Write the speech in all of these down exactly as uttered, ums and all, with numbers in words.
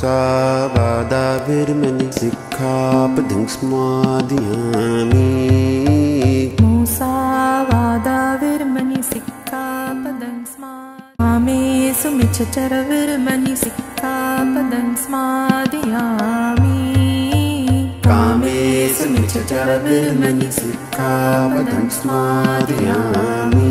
सा वादा विर्मणि सिक्खापदिं स्मादयामि मूसा वादा विर्मणि सिक्खापदिं स्मामे सुमिच्छचर विर्मणि सिक्खापदिं स्मादयामि कामे सुमिच्छचर विर्मणि सिक्खापदिं स्मादयामि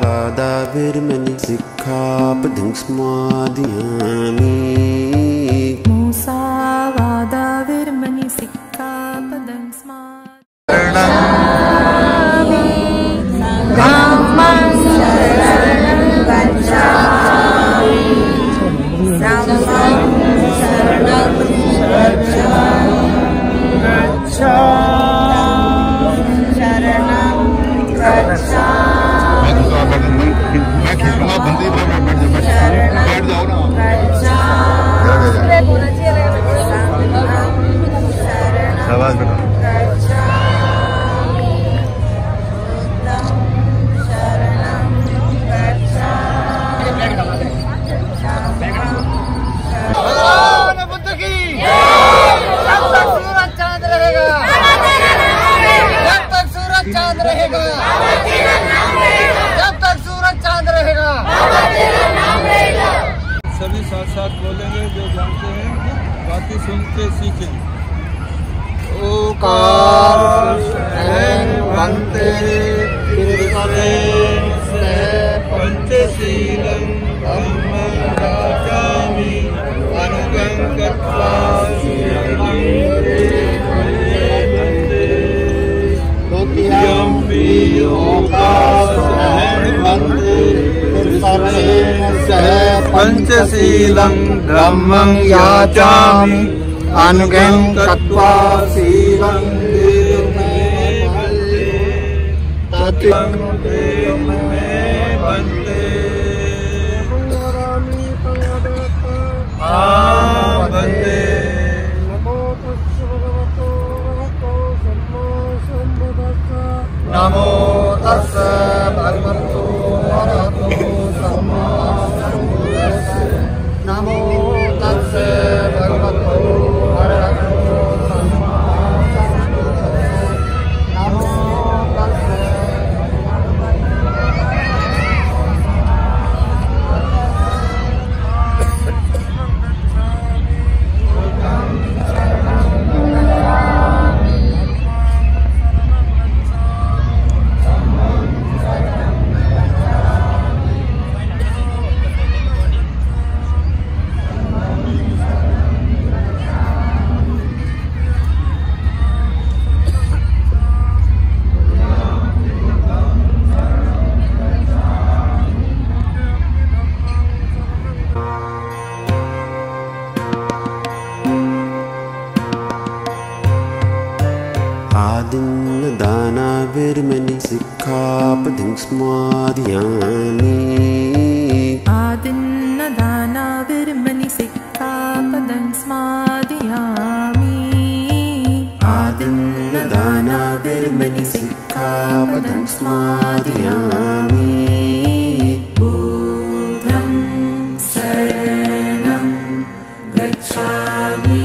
वादा विर्मणि सिक्खापदिं स्मादयामि मूसा वादा विर्मणि सिक्खापदिं स्मादयामि धम्मं शरणं गच्छामि धम्मं शरणं गच्छामि सभी साथ साथ बोलेंगे जो जानते हैं, बाकी सुन के सीखेंगे। ओंकार वंदे पंचशीलं धम्मं गायामि अनुगं कर्त्वामि पंचशीलं धम्मं याचामि अनुगं कृत्वा शीलं नमो तस्स भगवतो अरहतो सम्मा नमो तस्स भगवतो अरहतो सम्मा नमो तस्स आदिं दाना विर्मणि सिक्खापदिं स्मादयामि आदिं दाना विर्मणि सिक्खापदिं स्मादयामि आदिं दाना विर्मणि सिक्खापदिं स्मादयामि बुद्धं शरणं गच्छामि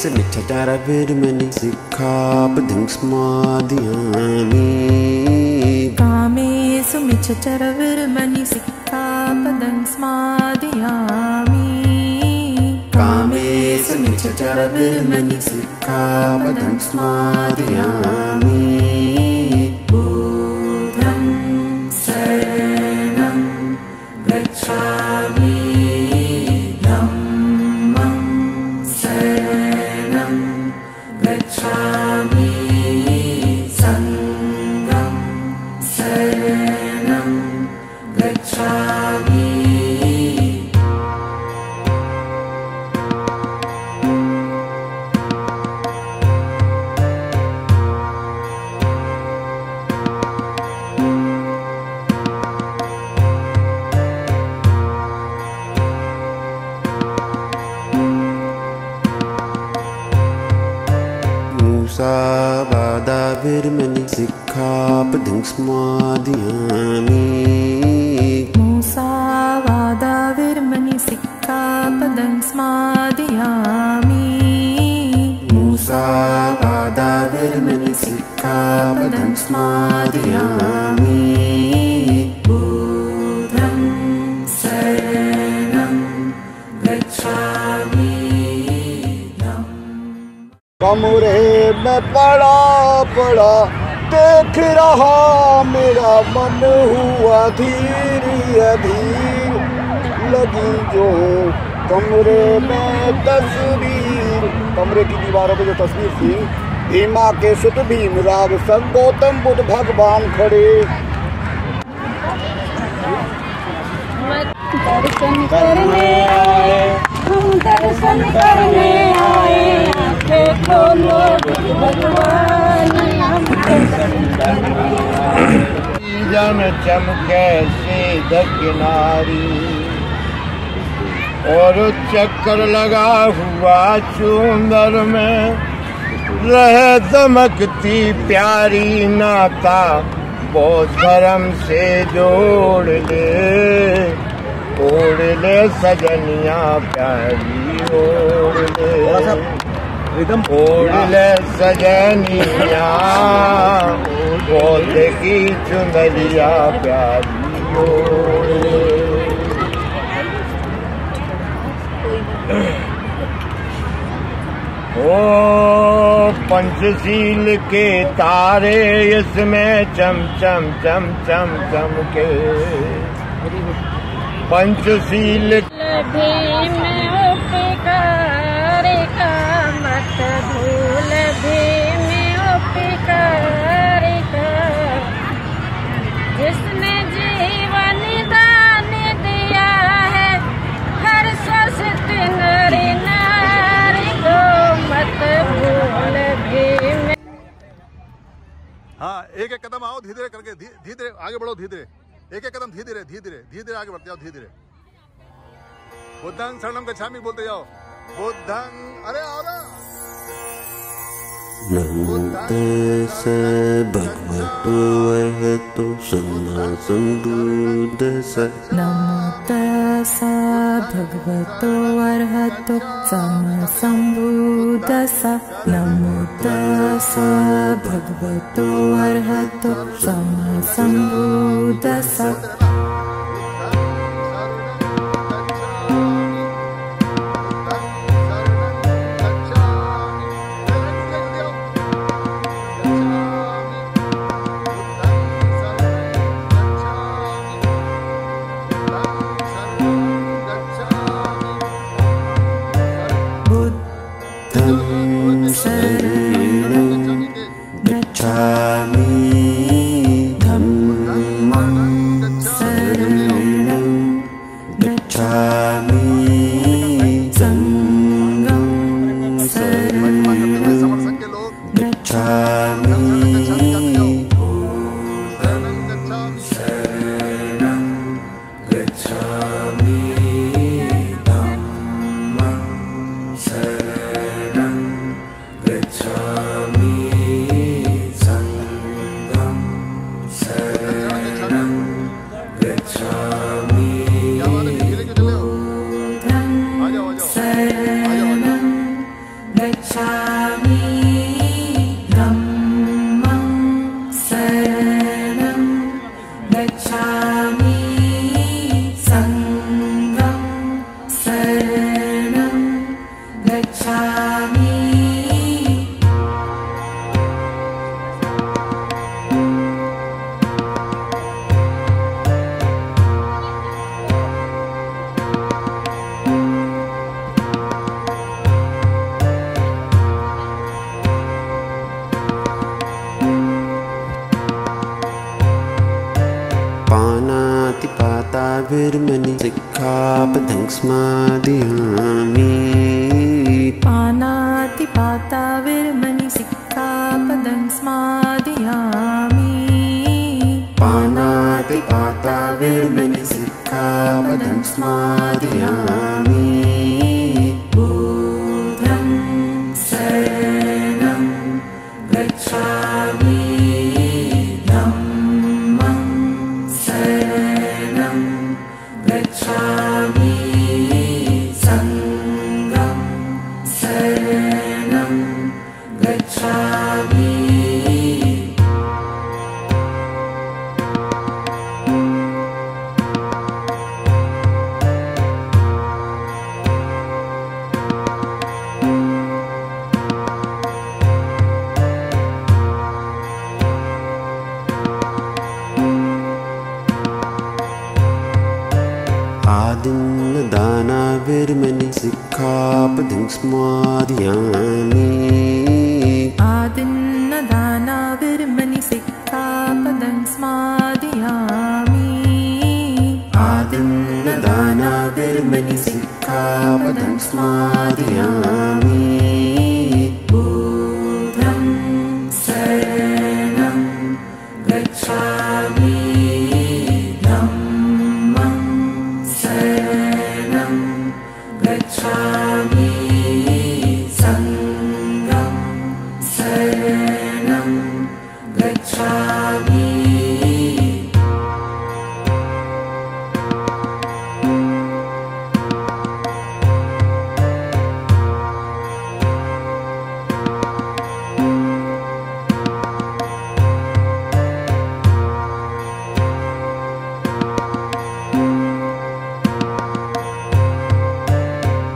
से मिठचारा फिर मैंने सिखा पदंगस्मादियामी कामे सु मिठचारा फिर मैंने सिखा पदंगस्मादियामी कामे सु मिठचारा फिर मैंने सिखा पदंगस्मादियामी विरमणि सिखा पदंगस्मादियामी मूसा वादा विरमणि सिखा पदंगस्मादियामी मूसा वादा विरमणि सिखा पदंगस्मादियामी बुद्धं शरणं गच्छामि कमरे में पड़ा पड़ा देख रहा मेरा मन हुआ धीर अधीर लगी जो कमरे में तस्वीर कमरे की दीवारों पे जो तस्वीर थी भीमा के सुत भीमराव संग गौतम बुद्ध भगवान खड़े दर्शन करने आए हम दर्शन करने आए जन चमके से किनारी और चक्कर लगा हुआ चुंदर में रह दमकती प्यारी नाता बहुत धर्म से जोड़ ले ओढ़ ले सजनिया प्यारी ओढ़ ले ओढ़ ले सजनिया बोल की चुंदरिया प्यारी ओढ़ ले ओ पंचशील के तारे इसमें चम चम चम चम चम के पंचशील हाँ एक एक कदम आओ धीरे धीरे करके धीरे धीरे आगे बढ़ो धीरे धीरे एक एक कदम धीरे धीरे धीरे धीरे धीरे आगे बढ़ते जाओ धीरे धीरे बुद्धं शरणं गच्छामि बोलते जाओ बुद्धं अरे आओ ना नमस्ते से भगवतो अरहतो सम्मा संबुद्धस्य नमस्ते से भगवतो अरहतो सम्मा संबुद्धस्य नमस्ते से भगवतो अरहतो सम्मा संबुद्धस्य Dhammam Saranam Gacchami ताभिर्मणि सिक्खापदंस्मादियामि पानाति पाता विर्मणि सिक्खापदंस्मादियामि पानाति पाता विर्मणि सिक्खापदंस्मादियामि बुद्धं शरणं गच्छामि धम्मं शरणं गच्छामि संघं शरणं गच्छामि। आदिन्नदानाभिर्मणि सिक्खापदंस्मादियामि आदिन्नदानाभिर्मणि सिक्खापदंस्मादियामि आदिन्नदानाभिर्मणि सिक्खापदंस्मादियामि बुद्धं शरणं गच्छामि गच्छामि संघं शरणं गच्छामि।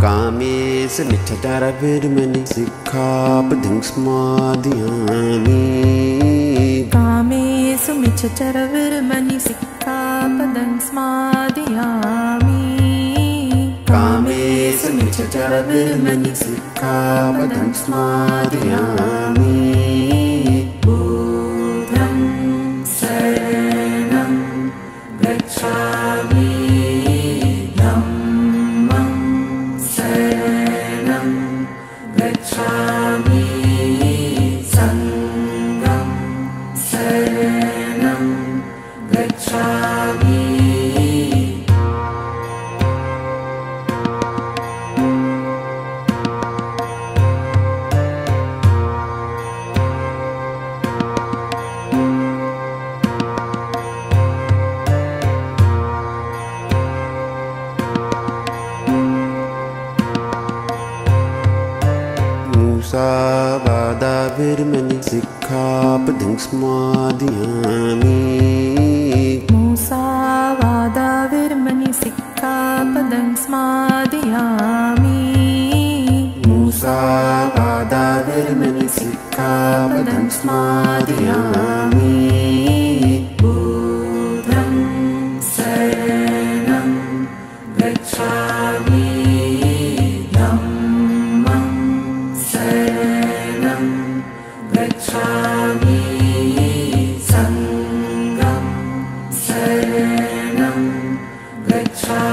कामेश मिथ्याचाराभिर्मणि सिक्खापदंस्मादियामि कामेश मिथ्याचाराभिर्मणि सिक्खापदंस्मादियामि कामेश मिथ्याचाराभिर्मणि सिक्खापदंस्मादियामि बुद्धं शरणं गच्छामि गच्छामि संघं शरणं गच्छामि। मूसावादाभिर्मणि सिक्खापदंस्मादियामि मूसावादाभिर्मणि सिक्खापदंस्मादियामि मूसावादाभिर्मणि सिक्खापदंस्मादियामि बुद्धं शरणं गच्छामि गच्छामि संघं शरणं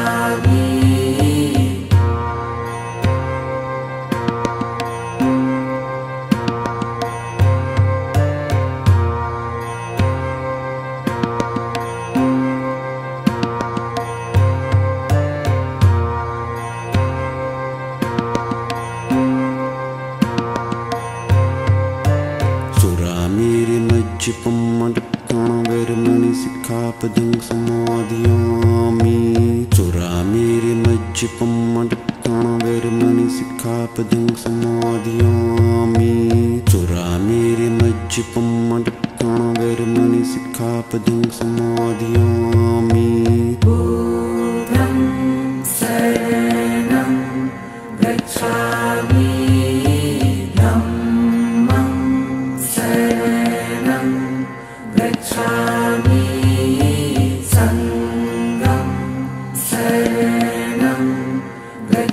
गच्छामि। चुरामीर्मज्जपमडप्ताणभिर्मणि सिक्खापदंस्मादियामि चुरामीर्मज्जपमडप्ताणभिर्मणि सिक्खापदंस्मादियामि चुरामीर्मज्जपमडप्ताणभिर्मणि सिक्खापदंस्मादियामि बुद्धं शरणं गच्छामि गच्छामि संघं शरणं गच्छामि।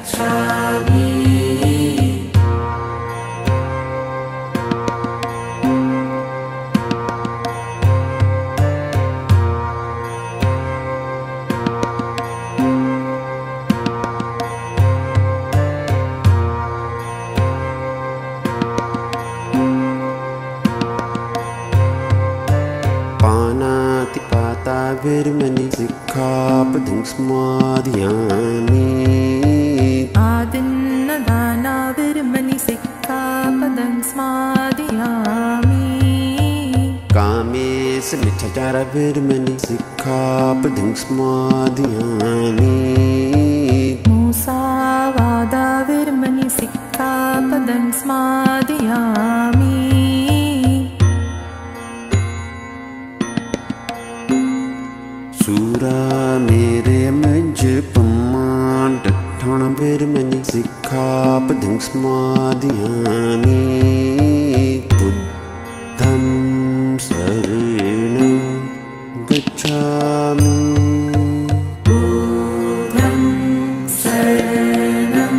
धूर्ष्माध्यानि आदिन्नदानाविर्मणि सिक्तापदं स्मादयामि कामेषु मिथ्याचारविर्मणि सिक्तापदं स्मादयामि मूसावादाविर्मणि सिक्तापदं स्मादयामि। शूरा मेरे मज पम्मांड ठण बिरमणि सिक्खापदं स्मादयामि बुद्धं शरणं गच्छामि बुद्धं शरणं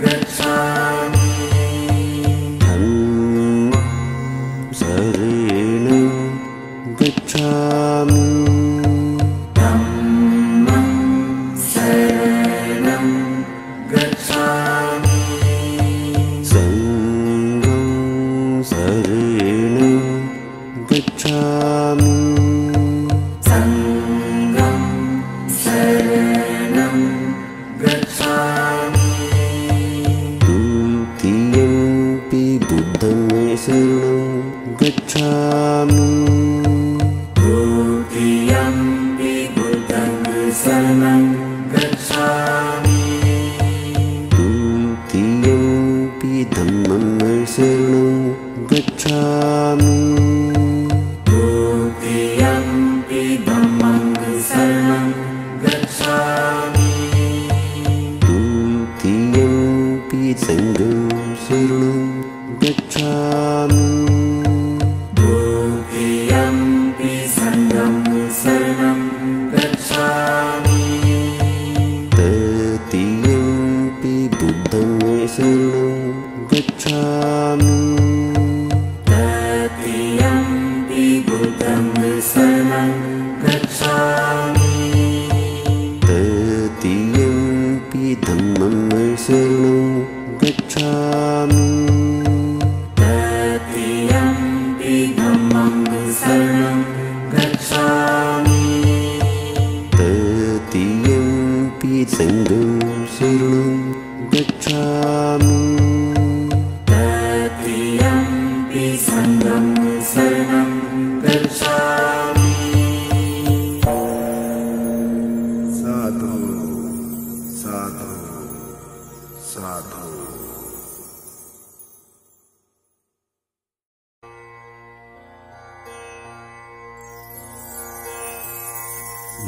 गच्छामि धम्मं शरणं गच्छामि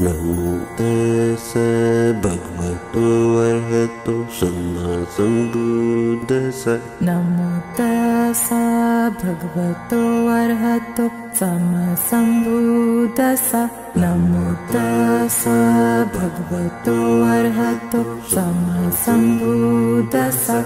नमो तस्सा भगवतो अर्हतो सम्मा सम्बुद्धस्सा नमो तस्सा भगवतो अर्हतो सम्मा सम्बुद्धस्सा।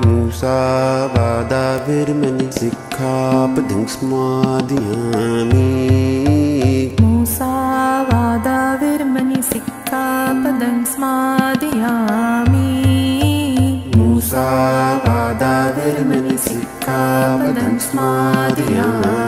मूसा वादा पादं स्मादयामि मूसा पादावरमणि सिक्खापदं स्मादयामि।